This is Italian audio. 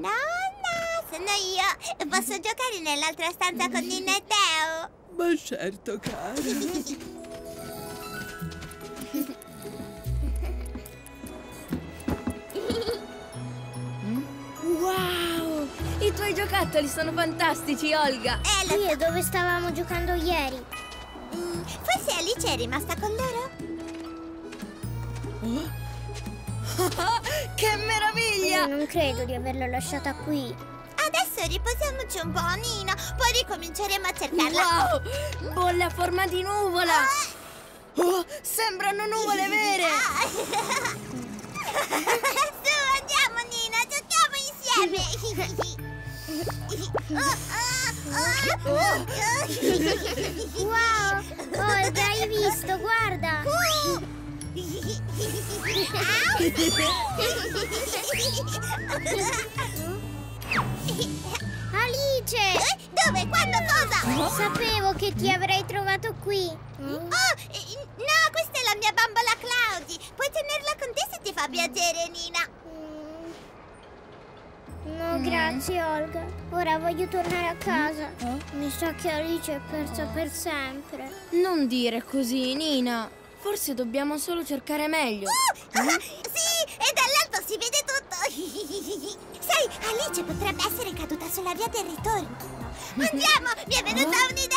Nonna, sono io. Posso giocare nell'altra stanza con Nina e Teo? Ma certo, cara. Wow! I tuoi giocattoli sono fantastici, Olga! Qui è dove stavamo giocando ieri. Forse Alice è rimasta con loro? Che meraviglia! Io non credo di averla lasciata qui. Adesso riposiamoci un po', Nina. Poi ricominceremo a cercarla. Wow! Bolle a forma di nuvola! Oh, sembrano nuvole vere! Su, andiamo, Nina! Giochiamo insieme! Wow! Olga, hai visto? Guarda! Alice! Dove? Quando? Cosa? Sapevo che ti avrei trovato qui. No, questa è la mia bambola Claudi. Puoi tenerla con te se ti fa piacere, Nina. No, grazie, Olga. Ora voglio tornare a casa. Mi sa che Alice è persa per sempre. Non dire così, Nina. Forse dobbiamo solo cercare meglio. Sì, e dall'alto si vede tutto. Sai, Alice potrebbe essere caduta sulla via del ritorno. Andiamo, mi è venuta un'idea.